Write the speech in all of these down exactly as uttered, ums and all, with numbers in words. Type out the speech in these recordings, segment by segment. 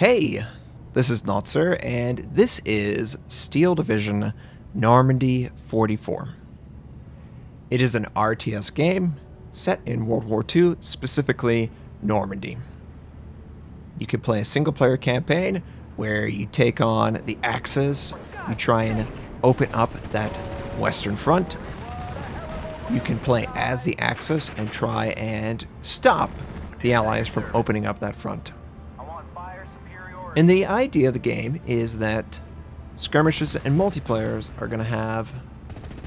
Hey, this is Notser, and this is Steel Division Normandy forty-four. It is an R T S game set in World War Two, specifically Normandy. You can play a single-player campaign where you take on the Axis, you try and open up that Western Front. You can play as the Axis and try and stop the Allies from opening up that front. And the idea of the game is that skirmishes and multiplayers are going to have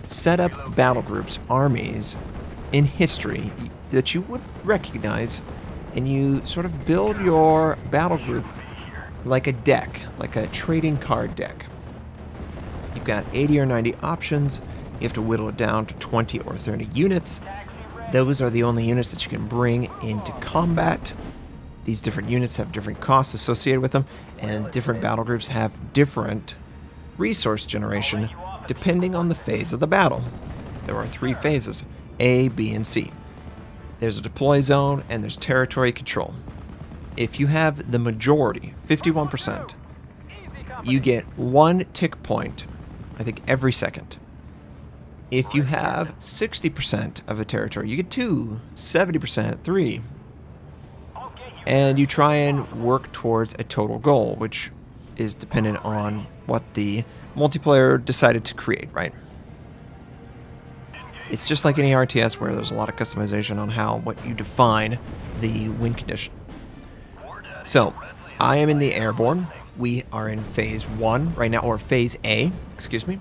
set up battle groups, armies in history that you would recognize, and you sort of build your battle group like a deck, like a trading card deck. You've got eighty or ninety options. You have to whittle it down to twenty or thirty units. Those are the only units that you can bring into combat. These different units have different costs associated with them, and different battle groups have different resource generation depending on the phase of the battle. There are three phases, A, B, and C. There's a deploy zone, and there's territory control. If you have the majority, fifty-one percent, you get one tick point, I think, every second. If you have sixty percent of a territory, you get two, seventy percent, three. And you try and work towards a total goal, which is dependent on what the multiplayer decided to create, right? It's just like any R T S where there's a lot of customization on how, what you define the win condition. So, I am in the airborne. We are in phase one right now, or phase A, excuse me.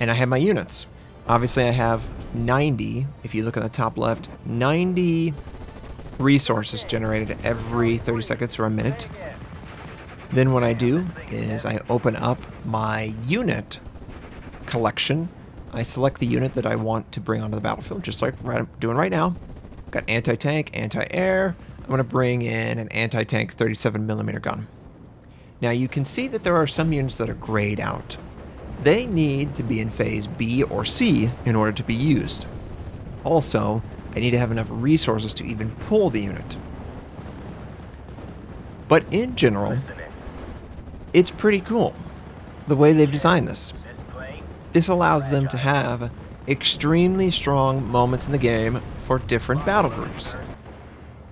And I have my units. Obviously I have ninety, if you look at the top left, ninety resources generated every thirty seconds or a minute. Then what I do is I open up my unit collection. I select the unit that I want to bring onto the battlefield, just like I'm doing right now. Got anti-tank, anti-air. I'm going to bring in an anti-tank thirty-seven millimeter gun. Now you can see that there are some units that are grayed out. They need to be in phase B or C in order to be used. Also, I need to have enough resources to even pull the unit. But in general, it's pretty cool the way they've designed this. This allows them to have extremely strong moments in the game for different battle groups.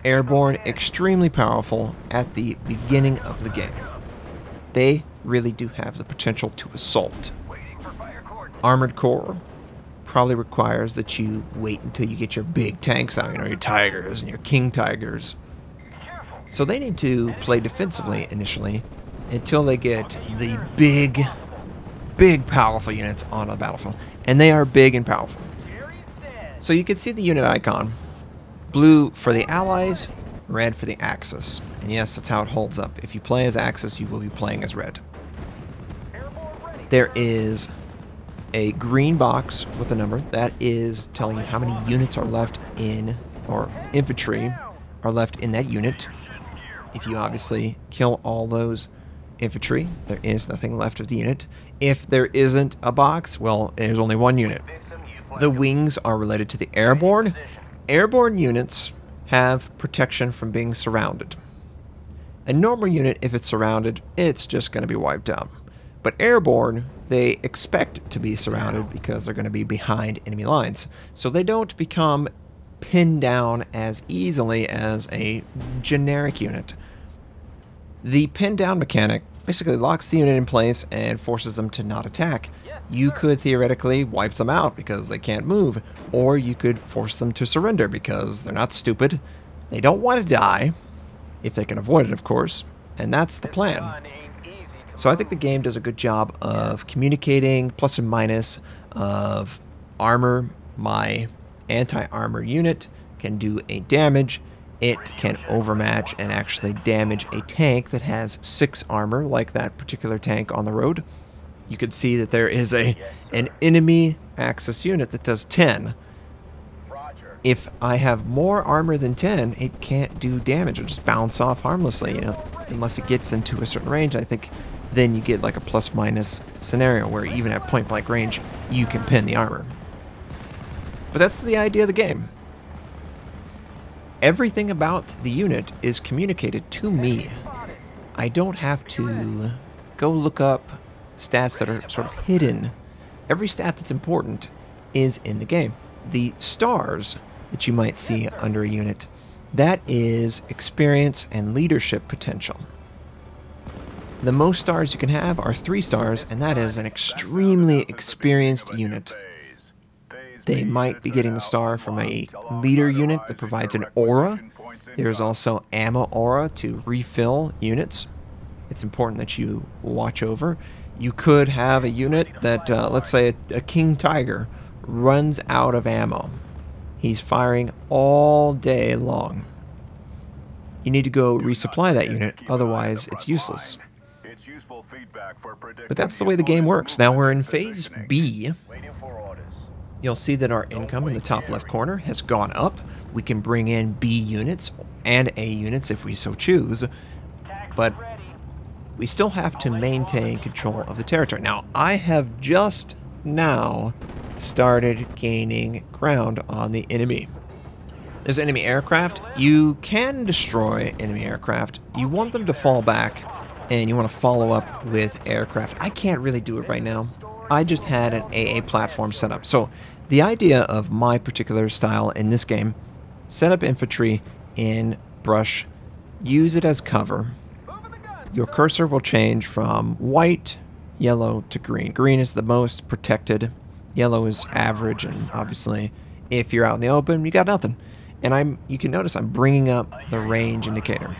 Airborne, extremely powerful at the beginning of the game. They really do have the potential to assault. Armored Corps probably requires that you wait until you get your big tanks out, you know, your Tigers and your King Tigers. So they need to play defensively initially until they get the big, big powerful units on the battlefield. And they are big and powerful. So you can see the unit icon. Blue for the Allies, red for the Axis. And yes, that's how it holds up. If you play as Axis, you will be playing as red. There is a green box with a number that is telling you how many units are left in, or infantry are left in that unit. If you obviously kill all those infantry, there is nothing left of the unit. If there isn't a box, well, there's only one unit. The wings are related to the airborne. Airborne units have protection from being surrounded. A normal unit, if it's surrounded, it's just going to be wiped out. But airborne, they expect to be surrounded because they're going to be behind enemy lines. So they don't become pinned down as easily as a generic unit. The pin down mechanic basically locks the unit in place and forces them to not attack. You could theoretically wipe them out because they can't move, or you could force them to surrender because they're not stupid. They don't want to die, if they can avoid it, of course, and that's the plan. So I think the game does a good job of communicating, plus and minus, of armor. My anti-armor unit can do a damage. It can overmatch and actually damage a tank that has six armor, like that particular tank on the road. You can see that there is a an enemy Axis unit that does ten. If I have more armor than ten, it can't do damage. It'll just bounce off harmlessly, you know, unless it gets into a certain range. I think then you get like a plus-minus scenario where even at point-blank range, you can pin the armor. But that's the idea of the game. Everything about the unit is communicated to me. I don't have to go look up stats that are sort of hidden. Every stat that's important is in the game. The stars that you might see under a unit, that is experience and leadership potential. The most stars you can have are three stars, and that is an extremely experienced unit. They might be getting the star from a leader unit that provides an aura. There's also ammo aura to refill units. It's important that you watch over. You could have a unit that, uh, let's say a, a King Tiger, runs out of ammo. He's firing all day long. You need to go resupply that unit, otherwise it's useless. But that's the way the game works. Now we're in phase B. You'll see that our income in the top left corner has gone up. We can bring in B units and A units if we so choose, but we still have to maintain control of the territory. Now, I have just now started gaining ground on the enemy. There's enemy aircraft. You can destroy enemy aircraft. You want them to fall back, and you want to follow up with aircraft. I can't really do it right now. I just had an A A platform set up. So the idea of my particular style in this game, set up infantry in brush, use it as cover. Your cursor will change from white, yellow to green. Green is the most protected, yellow is average, and obviously if you're out in the open, you got nothing. And I'm, you can notice I'm bringing up the range indicator.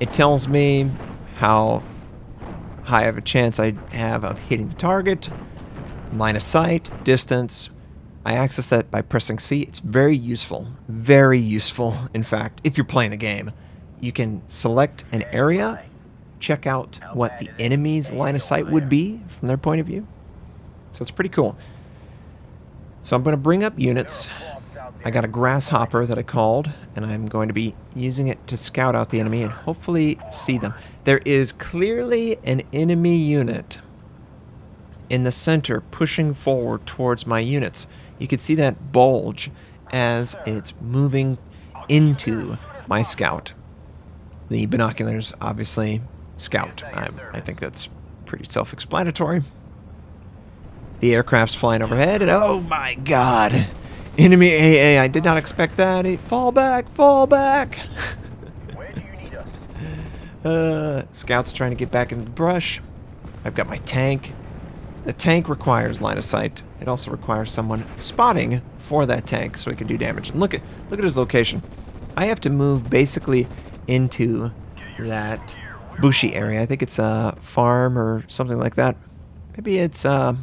It tells me how high of a chance I have of hitting the target, line of sight, distance. I access that by pressing C. It's very useful, very useful. In fact, if you're playing the game, you can select an area, check out what the enemy's line of sight would be from their point of view. So it's pretty cool. So I'm going to bring up units. I got a grasshopper that I called, and I'm going to be using it to scout out the enemy and hopefully see them. There is clearly an enemy unit in the center pushing forward towards my units. You can see that bulge as it's moving into my scout. The binoculars obviously scout. I'm, I think that's pretty self-explanatory. The aircraft's flying overhead, and oh my god! Enemy A A, I did not expect that. Fall back, fall back. Where do you need us? Uh, scouts trying to get back in the brush. I've got my tank. The tank requires line of sight. It also requires someone spotting for that tank so he can do damage. And look at look at his location. I have to move basically into that bushy area. I think it's a farm or something like that. Maybe it's uh,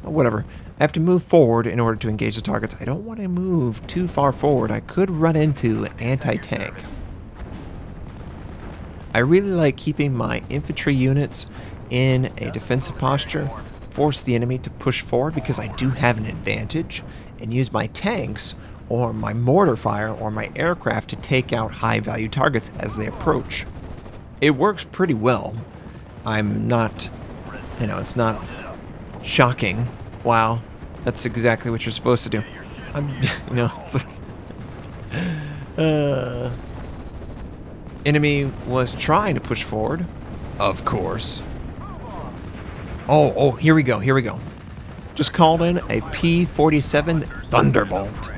whatever. I have to move forward in order to engage the targets. I don't want to move too far forward. I could run into an anti-tank. I really like keeping my infantry units in a defensive posture, force the enemy to push forward because I do have an advantage, and use my tanks or my mortar fire or my aircraft to take out high-value targets as they approach. It works pretty well. I'm not, you know, it's not shocking. Wow. That's exactly what you're supposed to do. I'm, you know, it's like... Uh, enemy was trying to push forward, of course. Oh, oh, here we go, here we go. Just called in a P forty-seven Thunderbolt.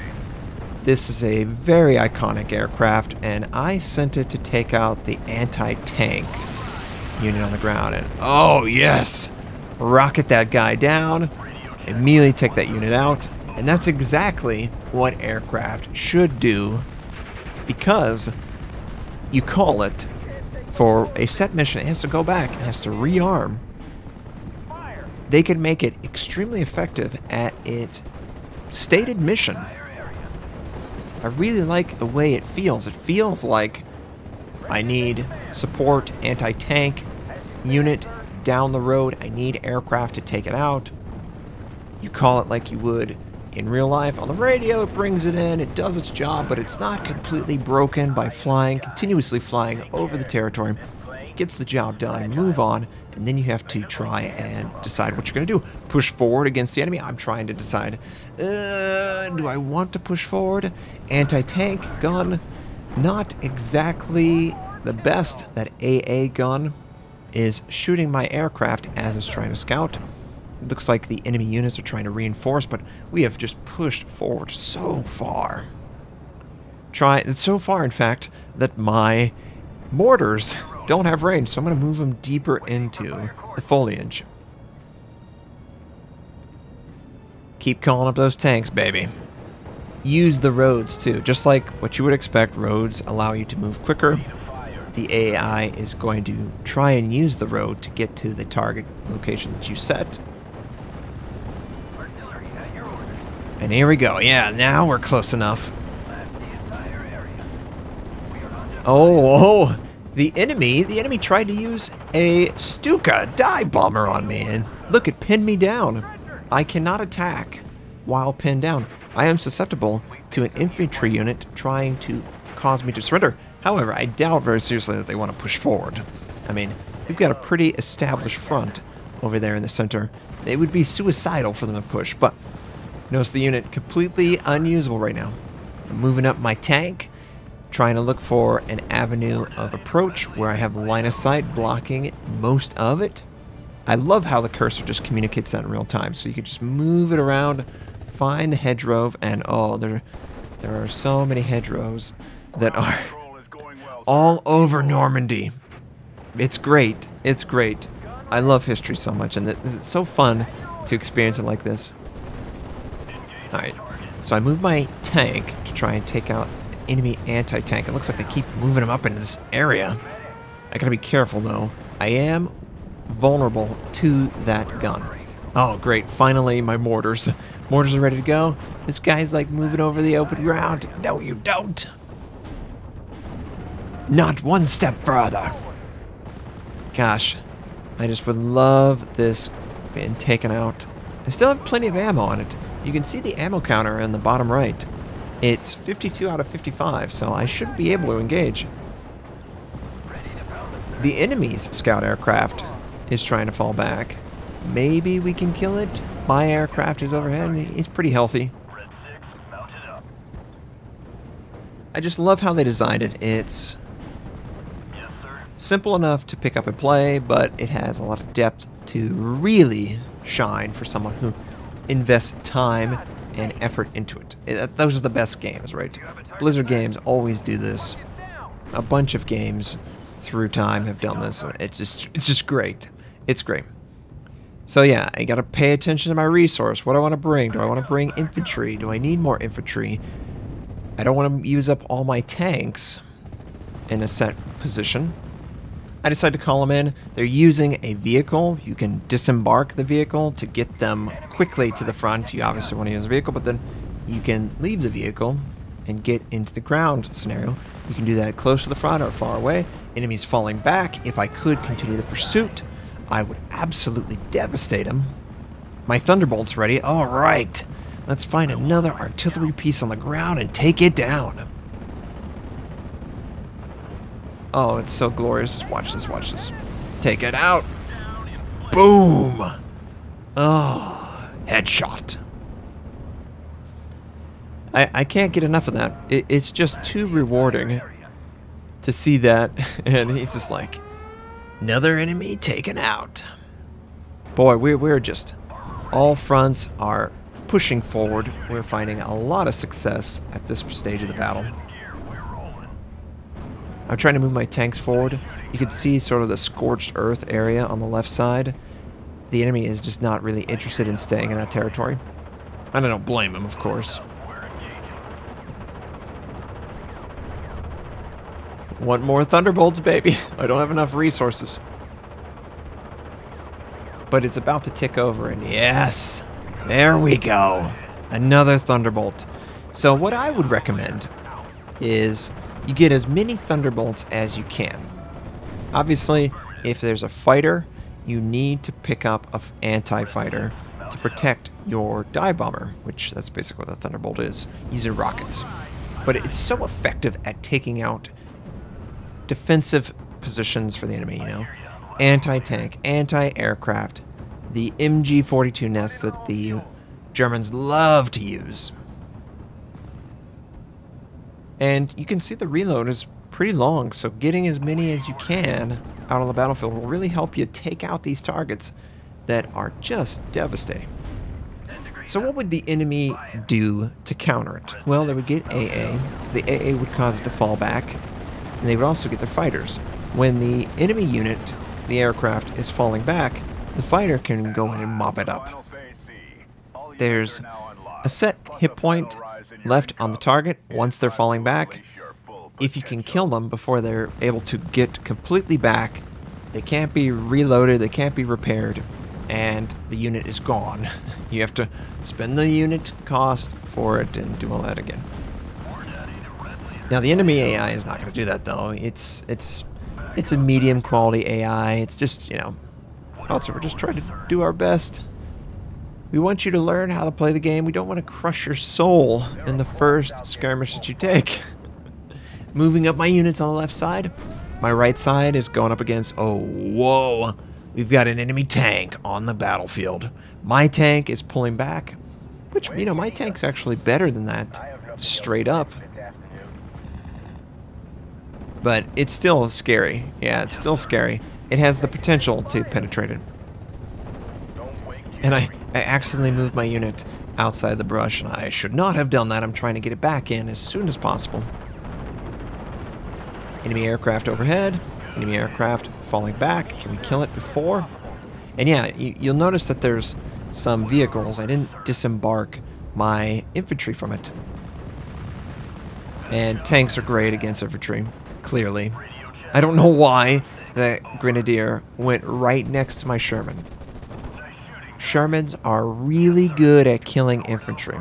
This is a very iconic aircraft, and I sent it to take out the anti-tank unit on the ground. And oh, yes! Rocket that guy down. Immediately take that unit out, and that's exactly what aircraft should do, because you call it for a set mission. It has to go back, it has to rearm. They can make it extremely effective at its stated mission. I really like the way it feels. It feels like I need support, anti-tank unit down the road. I need aircraft to take it out. You call it like you would in real life. On the radio, it brings it in, it does its job, but it's not completely broken by flying, continuously flying over the territory. Gets the job done, move on, and then you have to try and decide what you're going to do. Push forward against the enemy. I'm trying to decide, uh, do I want to push forward? Anti-tank gun, not exactly The best that A A gun is shooting my aircraft as it's trying to scout. It looks like the enemy units are trying to reinforce, but we have just pushed forward so far. Try so far, in fact, that my mortars don't have range, so I'm going to move them deeper into the foliage. Keep calling up those tanks, baby. Use the roads, too. Just like what you would expect, roads allow you to move quicker. The A I is going to try and use the road to get to the target location that you set. Artillery, at your orders. And here we go. Yeah, now we're close enough. The entire area. We are oh, oh, the enemy, the enemy tried to use a Stuka dive bomber on me, and look, it pinned me down. I cannot attack while pinned down. I am susceptible to an infantry unit trying to cause me to surrender. However, I doubt very seriously that they want to push forward. I mean, we've got a pretty established front over there in the center. It would be suicidal for them to push, but notice the unit completely unusable right now. I'm moving up my tank, trying to look for an avenue of approach where I have line of sight blocking most of it. I love how the cursor just communicates that in real time, so you can just move it around, find the hedgerow, and oh, there, there are so many hedgerows that are all over Normandy. It's great. It's great. I love history so much, and it's so fun to experience it like this. All right, so I move my tank to try and take out enemy anti-tank. It looks like they keep moving them up into this area. I gotta be careful, though. I am vulnerable to that gun. Oh, great. Finally, my mortars. Mortars are ready to go. This guy's like moving over the open ground. No, you don't. Not one step further. Gosh, I just would love this being taken out. I still have plenty of ammo on it. You can see the ammo counter in the bottom right. It's fifty-two out of fifty-five, so I should be able to engage. The enemy's scout aircraft is trying to fall back. Maybe we can kill it. My aircraft is overhead and he's pretty healthy. I just love how they designed it. It's simple enough to pick up and play, but it has a lot of depth to really shine for someone who invests time and effort into it. It those are the best games, right? Blizzard games always do this. A bunch of games through time have done this. It's just it's just great. It's great. So yeah, I gotta pay attention to my resource. What do I want to bring? Do I want to bring infantry? Do I need more infantry? I don't want to use up all my tanks in a set position. I decide to call them in. They're using a vehicle. You can disembark the vehicle to get them quickly to the front. You obviously want to use a vehicle, but then you can leave the vehicle and get into the ground scenario. You can do that close to the front or far away. Enemies falling back. If I could continue the pursuit, I would absolutely devastate them. My Thunderbolt's ready. All right. Let's find another artillery piece on the ground and take it down. Oh, it's so glorious. Watch this, watch this. Take it out. Boom. Oh, headshot. I, I can't get enough of that. It, it's just too rewarding to see that. And he's just like, another enemy taken out. Boy, we're, we're just... all fronts are pushing forward. We're finding a lot of success at this stage of the battle. I'm trying to move my tanks forward. You can see sort of the scorched earth area on the left side. The enemy is just not really interested in staying in that territory. And I don't blame him, of course. Want more Thunderbolts, baby. I don't have enough resources. But it's about to tick over, and yes, there we go. Another Thunderbolt. So what I would recommend is you get as many Thunderbolts as you can. Obviously, if there's a fighter, you need to pick up an anti-fighter to protect your dive bomber, which that's basically what a Thunderbolt is, using rockets. But it's so effective at taking out defensive positions for the enemy, you know. Anti-tank, anti-aircraft, the M G forty-two nests that the Germans love to use. And you can see the reload is pretty long, so getting as many as you can out on the battlefield will really help you take out these targets that are just devastating. So what would the enemy do to counter it? Well, they would get A A. The A A would cause it to fall back, and they would also get their fighters. When the enemy unit, the aircraft, is falling back, the fighter can go in and mop it up. There's a set hit point left on the target once they're falling back. If you can kill them before they're able to get completely back, they can't be reloaded, they can't be repaired, and the unit is gone. You have to spend the unit cost for it and do all that again. Now the enemy A I is not going to do that though. It's it's it's a medium quality A I. It's just, you know, also we're just trying to do our best. We want you to learn how to play the game. We don't want to crush your soul in the first skirmish that you take. Moving up my units on the left side. My right side is going up against, oh, whoa. We've got an enemy tank on the battlefield. My tank is pulling back, which, you know, my tank's actually better than that, straight up. But it's still scary. Yeah, it's still scary. It has the potential to penetrate it. And I, I accidentally moved my unit outside the brush, and I should not have done that. I'm trying to get it back in as soon as possible. Enemy aircraft overhead. Enemy aircraft falling back. Can we kill it before? And yeah, you, you'll notice that there's some vehicles. I didn't disembark my infantry from it. And tanks are great against infantry, clearly. I don't know why that grenadier went right next to my Sherman. Shermans are really good at killing infantry.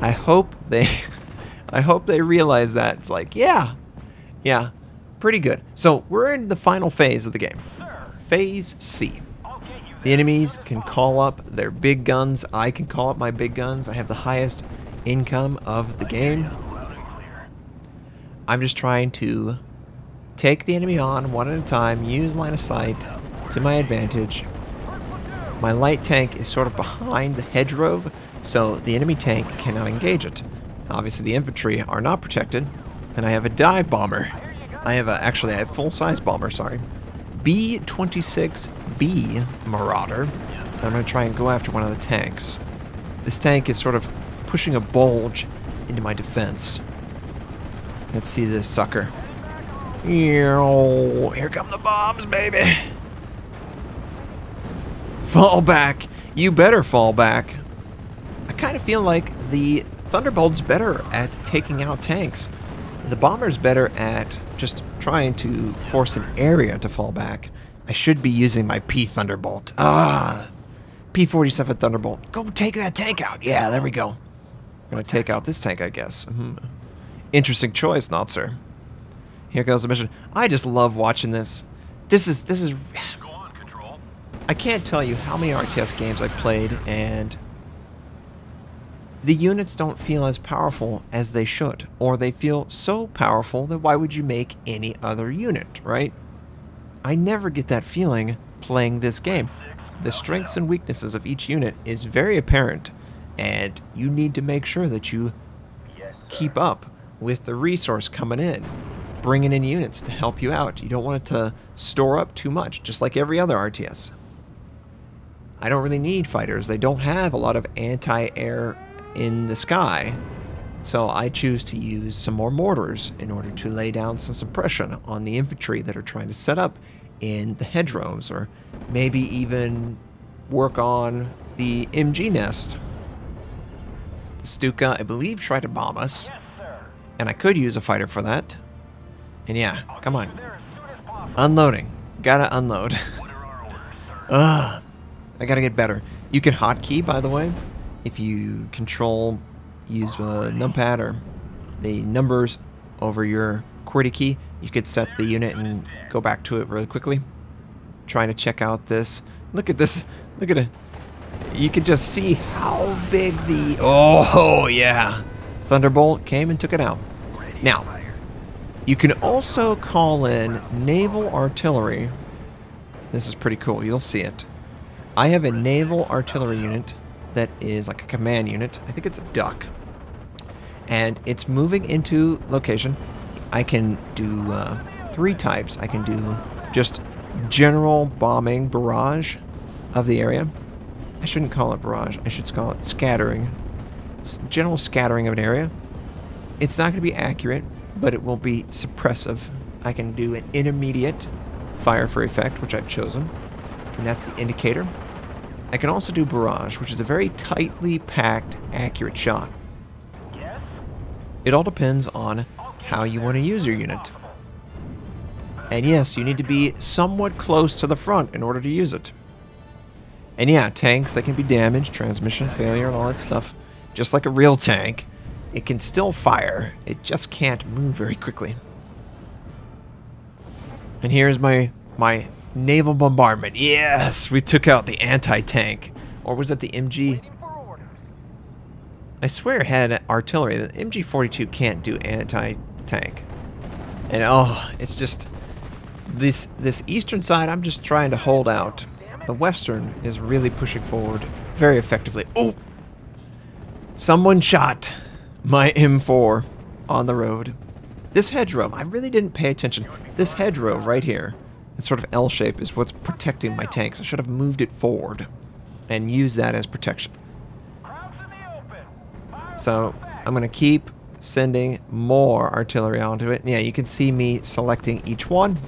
I hope they... I hope they realize that. It's like, yeah, yeah, pretty good. So we're in the final phase of the game, phase C. The enemies can call up their big guns. I can call up my big guns. I have the highest income of the game. I'm just trying to take the enemy on one at a time, use line of sight to my advantage. My light tank is sort of behind the hedgerow, so the enemy tank cannot engage it. Obviously, the infantry are not protected, and I have a dive bomber. I have a, actually, I have full-size bomber, sorry. B twenty-six B Marauder. I'm going to try and go after one of the tanks. This tank is sort of pushing a bulge into my defense. Let's see this sucker. Here come the bombs, baby! Fall back! You better fall back! I kind of feel like the Thunderbolt's better at taking out tanks. The bomber's better at just trying to force an area to fall back. I should be using my P Thunderbolt. Ah, P forty-seven Thunderbolt. Go take that tank out. Yeah, there we go. I'm gonna take out this tank, I guess. Mm-hmm. Interesting choice, Notser. Here goes the mission. I just love watching this. This is this is. Go on, Control. I can't tell you how many R T S games I've played and. The units don't feel as powerful as they should, or they feel so powerful that why would you make any other unit, right? I never get that feeling playing this game. The strengths and weaknesses of each unit is very apparent, and you need to make sure that you keep up with the resource coming in, bringing in units to help you out. You don't want it to store up too much, just like every other R T S. I don't really need fighters. They don't have a lot of anti-air in the sky, so I choose to use some more mortars in order to lay down some suppression on the infantry that are trying to set up in the hedgerows, or maybe even work on the M G nest. The Stuka, I believe, tried to bomb us, and I could use a fighter for that. And yeah, come on. Unloading. Gotta unload. Ugh. I gotta get better. You can hotkey, by the way. If you control, use a numpad or the numbers over your QWERTY key, you could set the unit and go back to it really quickly. Trying to check out this. Look at this. Look at it. You can just see how big the... Oh, yeah. Thunderbolt came and took it out. Now, you can also call in naval artillery. This is pretty cool. You'll see it. I have a naval artillery unit that is like a command unit. I think it's a duck. And it's moving into location. I can do uh, three types. I can do just general bombing barrage of the area. I shouldn't call it barrage. I should call it scattering. It's general scattering of an area. It's not going to be accurate, but it will be suppressive. I can do an intermediate fire for effect, which I've chosen, and that's the indicator. I can also do barrage, which is a very tightly packed, accurate shot. Yes? It all depends on how you want to use your unit. And yes, you need to be somewhat close to the front in order to use it. And yeah, tanks, they can be damaged, transmission failure, and all that stuff. Just like a real tank, it can still fire. It just can't move very quickly. And here's my my naval bombardment. Yes, we took out the anti-tank, or was it the M G? I swear it had artillery. The M G forty-two can't do anti-tank. And oh, it's just this this eastern side. I'm just trying to hold out. The western is really pushing forward very effectively. Oh, someone shot my M four on the road. This hedgerow, I really didn't pay attention. This hedgerow right here, that sort of L shape, is what's protecting my tanks. I should have moved it forward and used that as protection. So I'm going to keep sending more artillery onto it. And yeah, you can see me selecting each one.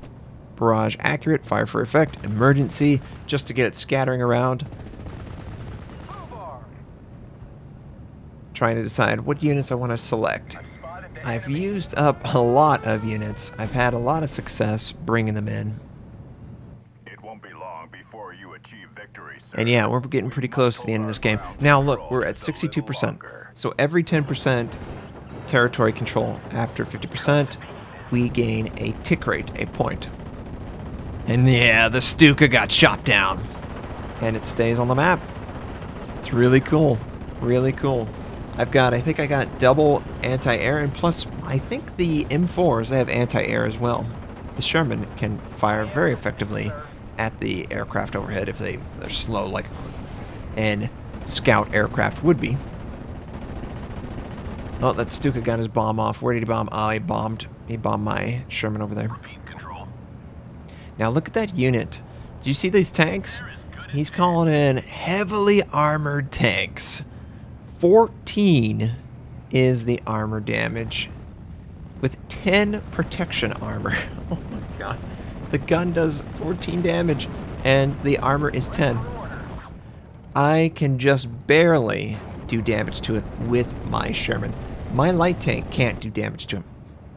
Barrage accurate, fire for effect, emergency, just to get it scattering around. Trying to decide what units I want to select. I've used up a lot of units. I've had a lot of success bringing them in. It won't be long before you achieve victory, sir. And yeah, we're getting pretty close to the end of this game. Now look, we're at sixty-two percent. So every ten percent territory control after fifty percent, we gain a tick rate, a point. And yeah, the Stuka got shot down. And it stays on the map. It's really cool. Really cool. I've got, I think I got double anti-air, and plus, I think the M fours, they have anti-air as well. The Sherman can fire very effectively at the aircraft overhead if they, they're slow like an scout aircraft would be. Oh, that Stuka got his bomb off. Where did he bomb? Oh, he bombed. He bombed my Sherman over there. Now look at that unit. Do you see these tanks? He's calling in heavily armored tanks. fourteen is the armor damage with ten protection armor. Oh my god. The gun does fourteen damage and the armor is ten. I can just barely do damage to it with my Sherman. My light tank can't do damage to him,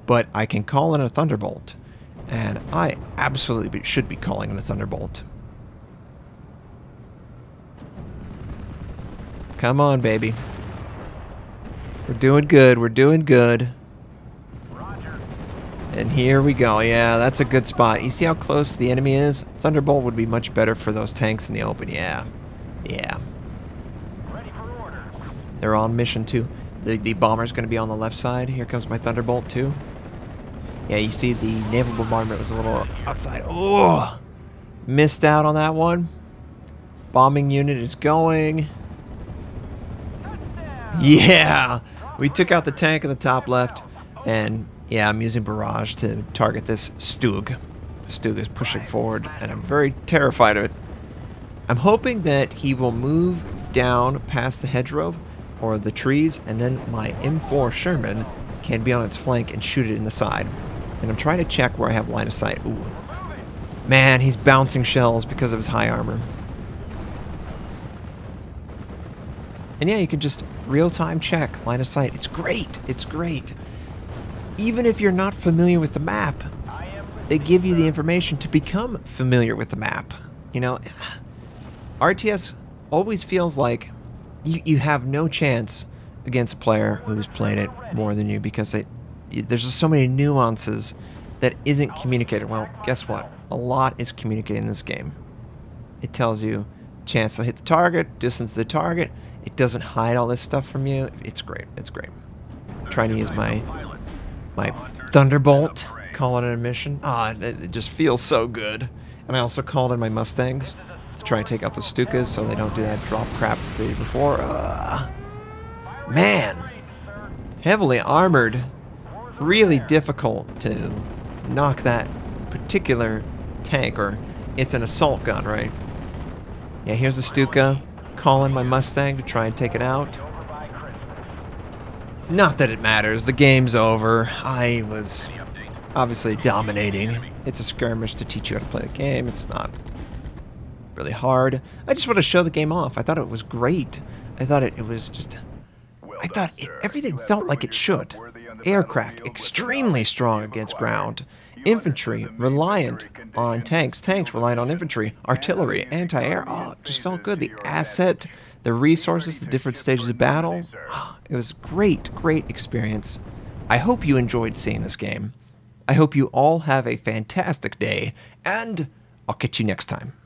but I can call in a Thunderbolt, and I absolutely should be calling in a Thunderbolt. Come on, baby. We're doing good. We're doing good. Roger. And here we go. Yeah, that's a good spot. You see how close the enemy is? Thunderbolt would be much better for those tanks in the open. Yeah. Yeah. Ready for order. They're on mission, too. The, the bomber's going to be on the left side. Here comes my Thunderbolt, too. Yeah, you see the naval bombardment was a little outside. Oh! Missed out on that one. Bombing unit is going. Yeah, we took out the tank in the top left, and yeah, I'm using barrage to target this Stug. Stug is pushing forward, and I'm very terrified of it. I'm hoping that he will move down past the hedgerow, or the trees, and then my M four Sherman can be on its flank and shoot it in the side. And I'm trying to check where I have line of sight. Ooh. Man, he's bouncing shells because of his high armor. And yeah, you can just real-time check line of sight. It's great. It's great. Even if you're not familiar with the map, they give you the information to become familiar with the map. You know, R T S always feels like you, you have no chance against a player who's played it more than you because they, there's just so many nuances that isn't communicated. Well, guess what? A lot is communicated in this game. It tells you chance to hit the target, distance to the target. It doesn't hide all this stuff from you. It's great. It's great. I'm trying to use my my Thunderbolt, call it an mission. Ah, oh, it just feels so good. And I also called in my Mustangs to try and take out the Stukas so they don't do that drop crap they did before. Uh, man, heavily armored really difficult to knock that particular tank, or it's an assault gun, right? Yeah, here's the Stuka calling my Mustang to try and take it out. Not that it matters, the game's over. I was obviously dominating. It's a skirmish to teach you how to play the game. It's not really hard. I just want to show the game off. I thought it was great. I thought it, it was just... I thought it, everything felt like it should. Aircraft extremely strong against ground. Infantry reliant on tanks. Tanks reliant on infantry. Artillery, anti-air. Oh, it just felt good. The asset, the resources, the different stages of battle. It was great, great experience. I hope you enjoyed seeing this game. I hope you all have a fantastic day, and I'll catch you next time.